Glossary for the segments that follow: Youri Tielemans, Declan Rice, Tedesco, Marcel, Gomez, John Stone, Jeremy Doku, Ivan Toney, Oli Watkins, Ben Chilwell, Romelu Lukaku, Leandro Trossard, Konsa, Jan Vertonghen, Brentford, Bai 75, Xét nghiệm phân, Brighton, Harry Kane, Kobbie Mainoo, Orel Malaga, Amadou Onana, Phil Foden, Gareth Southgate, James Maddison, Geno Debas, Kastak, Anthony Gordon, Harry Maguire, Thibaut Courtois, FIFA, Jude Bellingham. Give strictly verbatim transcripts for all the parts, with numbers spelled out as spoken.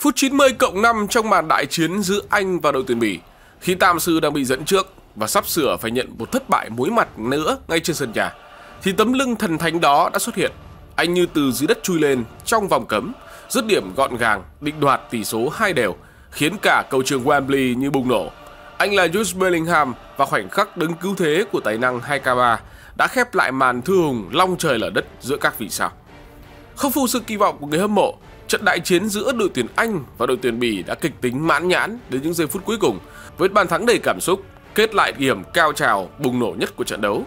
Phút chín mươi cộng năm trong màn đại chiến giữa Anh và đội tuyển Bỉ, khi Tam Sư đang bị dẫn trước và sắp sửa phải nhận một thất bại mối mặt nữa ngay trên sân nhà, thì tấm lưng thần thánh đó đã xuất hiện. Anh như từ dưới đất chui lên trong vòng cấm, dứt điểm gọn gàng, định đoạt tỷ số hai đều, khiến cả cầu trường Wembley như bùng nổ. Anh là Jude Bellingham và khoảnh khắc đứng cứu thế của tài năng hai k ba đã khép lại màn thư hùng long trời lở đất giữa các vị sao. Không phụ sự kỳ vọng của người hâm mộ, trận đại chiến giữa đội tuyển Anh và đội tuyển Bỉ đã kịch tính mãn nhãn đến những giây phút cuối cùng với bàn thắng đầy cảm xúc, kết lại điểm cao trào bùng nổ nhất của trận đấu.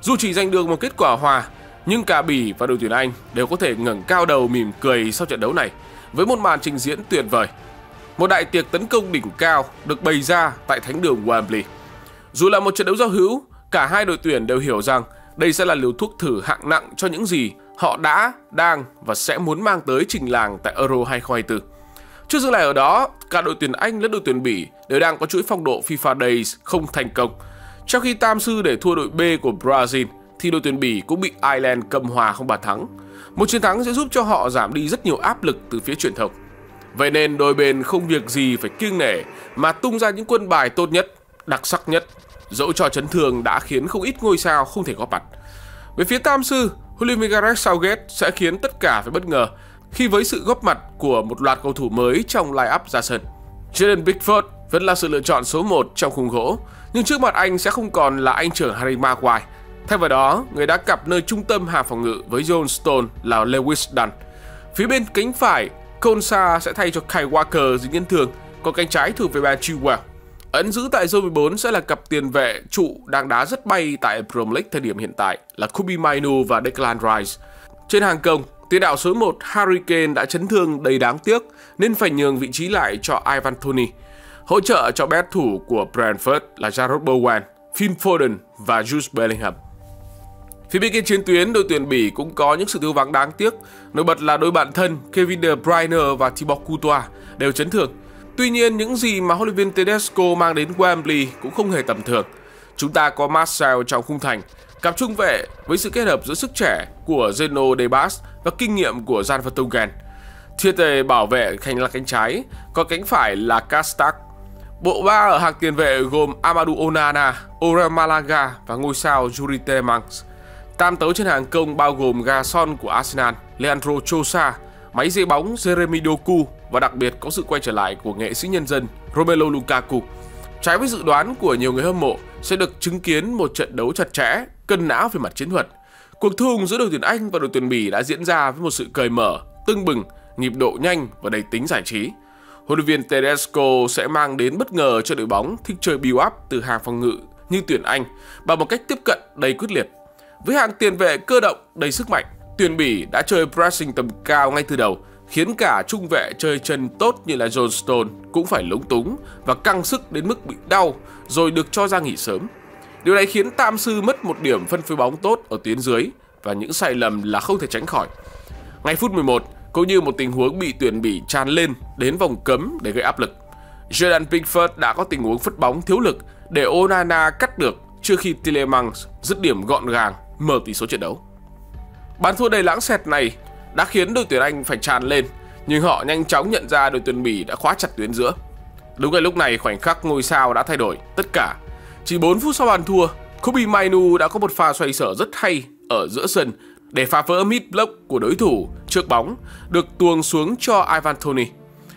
Dù chỉ giành được một kết quả hòa, nhưng cả Bỉ và đội tuyển Anh đều có thể ngẩng cao đầu mỉm cười sau trận đấu này với một màn trình diễn tuyệt vời. Một đại tiệc tấn công đỉnh cao được bày ra tại thánh đường Wembley. Dù là một trận đấu giao hữu, cả hai đội tuyển đều hiểu rằng đây sẽ là liều thuốc thử hạng nặng cho những gì họ đã, đang và sẽ muốn mang tới trình làng tại Euro hai không hai tư. Chưa dừng lại ở đó, cả đội tuyển Anh lẫn đội tuyển Bỉ đều đang có chuỗi phong độ FIFA Days không thành công. Trong khi Tam Sư để thua đội B của Brazil, thì đội tuyển Bỉ cũng bị Ireland cầm hòa không bàn thắng. Một chiến thắng sẽ giúp cho họ giảm đi rất nhiều áp lực từ phía truyền thông. Vậy nên đôi bên không việc gì phải kiêng nể mà tung ra những quân bài tốt nhất, đặc sắc nhất, dẫu cho chấn thương đã khiến không ít ngôi sao không thể góp mặt. Về phía Tam Sư, huấn luyện viên Gareth Southgate sẽ khiến tất cả phải bất ngờ khi với sự góp mặt của một loạt cầu thủ mới trong line-up ra sân. Jordan Pickford vẫn là sự lựa chọn số một trong khung gỗ, nhưng trước mặt anh sẽ không còn là anh trưởng Harry Maguire. Thay vào đó, người đã cặp nơi trung tâm hàng phòng ngự với John Stone là Lewis Dunk. Phía bên cánh phải, Konsa sẽ thay cho Kyle Walker dính chấn thương, còn cánh trái thuộc về Ben Chilwell. Ấn giữ tại zone mười bốn sẽ là cặp tiền vệ trụ đang đá rất bay tại Premier League thời điểm hiện tại là Kobbie Mainoo và Declan Rice. Trên hàng công, tiền đạo số một Harry Kane đã chấn thương đầy đáng tiếc nên phải nhường vị trí lại cho Ivan Toney. Hỗ trợ cho bé thủ của Brentford là Jarrod Bowen, Phil Foden và Jude Bellingham. Phía bên kia chiến tuyến, đội tuyển Bỉ cũng có những sự thiếu vắng đáng tiếc, nổi bật là đôi bạn thân Kevin De Bruyne và Thibaut Courtois đều chấn thương. Tuy nhiên, những gì mà huấn luyện viên Tedesco mang đến Wembley cũng không hề tầm thường. Chúng ta có Marcel trong khung thành, cặp trung vệ với sự kết hợp giữa sức trẻ của Geno Debas và kinh nghiệm của Jan Vertonghen. Thiệt tề bảo vệ thành là cánh trái, còn cánh phải là Kastak. Bộ ba ở hàng tiền vệ gồm Amadou Onana, Orel Malaga và ngôi sao Youri Tielemans. Tam tấu trên hàng công bao gồm Garçon của Arsenal, Leandro Trossard, máy dễ bóng Jeremy Doku và đặc biệt có sự quay trở lại của nghệ sĩ nhân dân Romelu Lukaku. Trái với dự đoán của nhiều người hâm mộ, sẽ được chứng kiến một trận đấu chặt chẽ, cân não về mặt chiến thuật. Cuộc thư hùng giữa đội tuyển Anh và đội tuyển Bỉ đã diễn ra với một sự cởi mở, tưng bừng, nhịp độ nhanh và đầy tính giải trí. Huấn luyện viên Tedesco sẽ mang đến bất ngờ cho đội bóng thích chơi build-up từ hàng phòng ngự như tuyển Anh bằng một cách tiếp cận đầy quyết liệt. Với hàng tiền vệ cơ động đầy sức mạnh, tuyển Bỉ đã chơi pressing tầm cao ngay từ đầu, khiến cả trung vệ chơi chân tốt như là John Stone cũng phải lúng túng và căng sức đến mức bị đau rồi được cho ra nghỉ sớm. Điều này khiến Tam Sư mất một điểm phân phối bóng tốt ở tuyến dưới và những sai lầm là không thể tránh khỏi. Ngay phút mười một, cũng như một tình huống bị tuyển Bỉ tràn lên đến vòng cấm để gây áp lực. Jordan Pickford đã có tình huống phất bóng thiếu lực để Onana cắt được trước khi Tielemans dứt điểm gọn gàng mở tỷ số trận đấu. Bàn thua đầy lãng xẹt này đã khiến đội tuyển Anh phải tràn lên, nhưng họ nhanh chóng nhận ra đội tuyển Bỉ đã khóa chặt tuyến giữa. Đúng ngay lúc này, khoảnh khắc ngôi sao đã thay đổi tất cả. Chỉ bốn phút sau bàn thua, Kobbie Mainoo đã có một pha xoay sở rất hay ở giữa sân để phá vỡ mid block của đối thủ trước bóng được tuồng xuống cho Ivan Toney.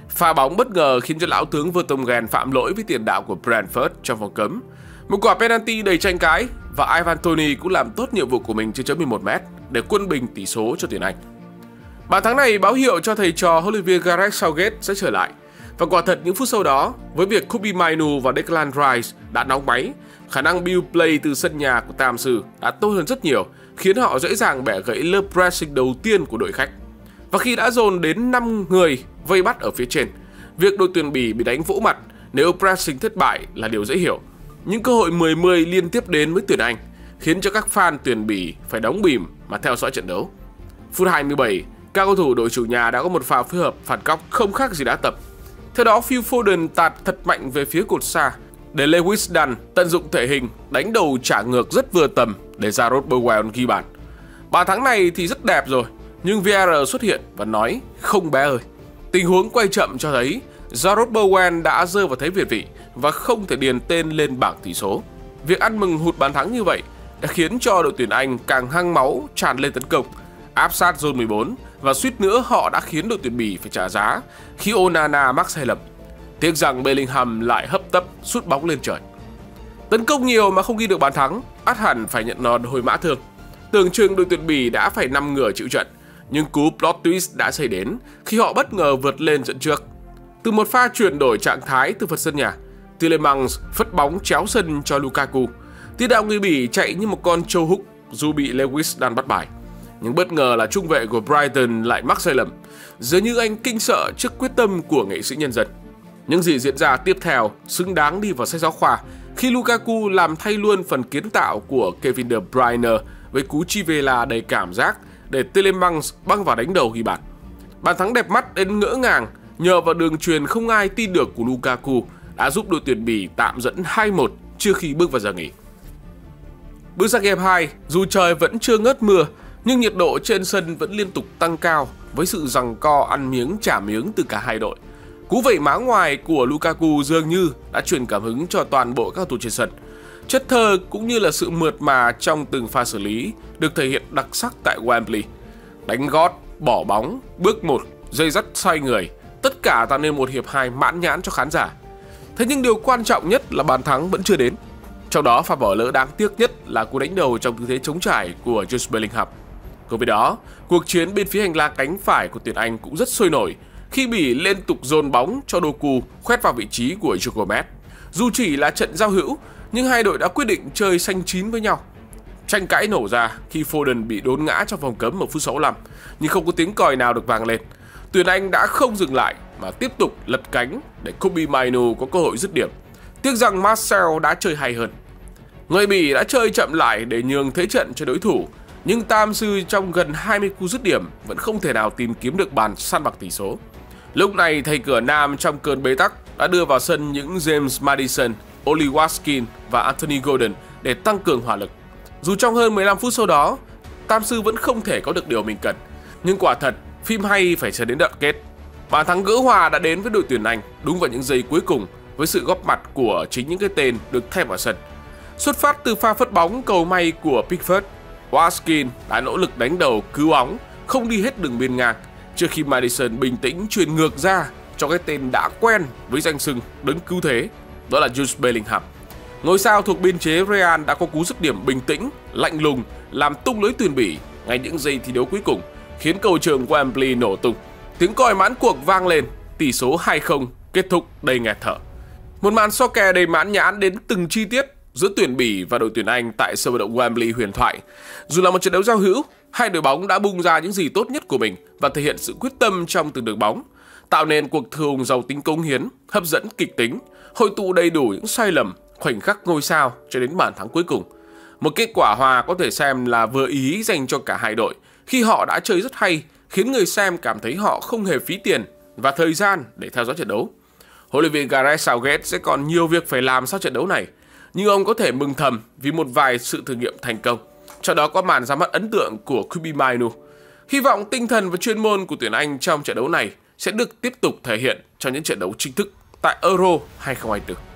Pha bóng bất ngờ khiến cho lão tướng Vertonghen phạm lỗi với tiền đạo của Brentford trong vòng cấm. Một quả penalty đầy tranh cãi và Ivan Toney cũng làm tốt nhiệm vụ của mình trên chấm mười một mét để quân bình tỷ số cho tuyển Anh. Bàn thắng này báo hiệu cho thầy trò huấn luyện viên Gareth Southgate sẽ trở lại. Và quả thật những phút sau đó, với việc Kobbie Mainoo và Declan Rice đã nóng máy, khả năng build play từ sân nhà của Tam Sư đã tốt hơn rất nhiều, khiến họ dễ dàng bẻ gãy lớp pressing đầu tiên của đội khách. Và khi đã dồn đến năm người vây bắt ở phía trên, việc đội tuyển Bỉ bị đánh vỗ mặt nếu pressing thất bại là điều dễ hiểu. Những cơ hội mười mười liên tiếp đến với tuyển Anh khiến cho các fan tuyển Bỉ phải đóng bìm mà theo dõi trận đấu. Phút hai mươi bảy, các cầu thủ đội chủ nhà đã có một pha phối hợp phản góc không khác gì đá tập. Theo đó, Phil Foden tạt thật mạnh về phía cột xa để Lewis Dunk tận dụng thể hình đánh đầu trả ngược rất vừa tầm để Jarrod Bowen ghi bàn. Bàn thắng này thì rất đẹp rồi, nhưng vê a rờ xuất hiện và nói không bé ơi. Tình huống quay chậm cho thấy Jarrod Bowen đã rơi vào thế việt vị và không thể điền tên lên bảng tỷ số. Việc ăn mừng hụt bàn thắng như vậy đã khiến cho đội tuyển Anh càng hăng máu tràn lên tấn công, áp sát zone mười bốn và suýt nữa họ đã khiến đội tuyển Bỉ phải trả giá khi Onana mắc sai lầm. Tiếc rằng Bellingham lại hấp tấp sút bóng lên trời. Tấn công nhiều mà không ghi được bàn thắng, ắt hẳn phải nhận đòn hồi mã thương. Tưởng chừng đội tuyển Bỉ đã phải nằm ngửa chịu trận, nhưng cú plot twist đã xảy đến khi họ bất ngờ vượt lên dẫn trước. Từ một pha chuyển đổi trạng thái từ phật sân nhà, Tielemans phất bóng chéo sân cho Lukaku. Tiền đạo người Bỉ chạy như một con trâu húc dù bị Lewis Dunk bắt bài. Nhưng bất ngờ là trung vệ của Brighton lại mắc sai lầm, dường như anh kinh sợ trước quyết tâm của nghệ sĩ nhân dân. Những gì diễn ra tiếp theo xứng đáng đi vào sách giáo khoa khi Lukaku làm thay luôn phần kiến tạo của Kevin De Bruyne với cú chi vela đầy cảm giác để Tielemans băng vào đánh đầu ghi bàn. Bàn thắng đẹp mắt đến ngỡ ngàng nhờ vào đường truyền không ai tin được của Lukaku đã giúp đội tuyển Bỉ tạm dẫn hai một trước khi bước vào giờ nghỉ. Bước sang game hai, dù trời vẫn chưa ngớt mưa nhưng nhiệt độ trên sân vẫn liên tục tăng cao với sự giằng co ăn miếng trả miếng từ cả hai đội. Cú vẩy má ngoài của Lukaku dường như đã truyền cảm hứng cho toàn bộ các cầu thủ trên sân. Chất thơ cũng như là sự mượt mà trong từng pha xử lý được thể hiện đặc sắc tại Wembley. Đánh gót, bỏ bóng, bước một, dây dắt xoay người, tất cả tạo nên một hiệp hai mãn nhãn cho khán giả. Thế nhưng điều quan trọng nhất là bàn thắng vẫn chưa đến. Trong đó pha bỏ lỡ đáng tiếc nhất là cú đánh đầu trong tư thế chống trải của Jude Bellingham. Cùng với đó, cuộc chiến bên phía hành lang cánh phải của tuyển Anh cũng rất sôi nổi khi Bỉ liên tục dồn bóng cho Doku khoét vào vị trí của Gomez. Dù chỉ là trận giao hữu, nhưng hai đội đã quyết định chơi xanh chín với nhau. Tranh cãi nổ ra khi Foden bị đốn ngã trong vòng cấm ở phút sáu mươi lăm, nhưng không có tiếng còi nào được vang lên. Tuyển Anh đã không dừng lại mà tiếp tục lật cánh để Kobbie Mainoo có cơ hội dứt điểm. Tiếc rằng Marcel đã chơi hay hơn. Người Bỉ đã chơi chậm lại để nhường thế trận cho đối thủ, nhưng tam sư trong gần hai mươi cú dứt điểm vẫn không thể nào tìm kiếm được bàn săn bằng tỷ số. Lúc này thầy cửa Nam trong cơn bế tắc đã đưa vào sân những James Maddison, Oli Watkins và Anthony Gordon để tăng cường hỏa lực. Dù trong hơn mười lăm phút sau đó, tam sư vẫn không thể có được điều mình cần. Nhưng quả thật, phim hay phải chờ đến đoạn kết. Bàn thắng gỡ hòa đã đến với đội tuyển Anh đúng vào những giây cuối cùng với sự góp mặt của chính những cái tên được thay vào sân. Xuất phát từ pha phất bóng cầu may của Pickford, Watkins đã nỗ lực đánh đầu cứu bóng, không đi hết đường biên ngang trước khi Maddison bình tĩnh chuyền ngược ra cho cái tên đã quen với danh xưng đấng cứu thế, đó là Jude Bellingham. Ngôi sao thuộc biên chế Real đã có cú dứt điểm bình tĩnh, lạnh lùng làm tung lưới tuyển Bỉ ngay những giây thi đấu cuối cùng, khiến cầu trường Wembley nổ tung. Tiếng còi mãn cuộc vang lên, tỷ số hai không kết thúc đầy nghẹt thở. Một màn so kè đầy mãn nhãn đến từng chi tiết giữa tuyển Bỉ và đội tuyển Anh tại sân vận động Wembley huyền thoại. Dù là một trận đấu giao hữu, hai đội bóng đã bung ra những gì tốt nhất của mình và thể hiện sự quyết tâm trong từng đường bóng, tạo nên cuộc thư hùng giàu tính cống hiến, hấp dẫn kịch tính, hội tụ đầy đủ những sai lầm, khoảnh khắc ngôi sao cho đến bàn thắng cuối cùng. Một kết quả hòa có thể xem là vừa ý dành cho cả hai đội khi họ đã chơi rất hay, khiến người xem cảm thấy họ không hề phí tiền và thời gian để theo dõi trận đấu. Huấn luyện viên Gareth Southgate sẽ còn nhiều việc phải làm sau trận đấu này, nhưng ông có thể mừng thầm vì một vài sự thử nghiệm thành công, trong đó có màn ra mắt ấn tượng của Kobbie Mainoo. Hy vọng tinh thần và chuyên môn của tuyển Anh trong trận đấu này sẽ được tiếp tục thể hiện trong những trận đấu chính thức tại Euro hai không hai tư.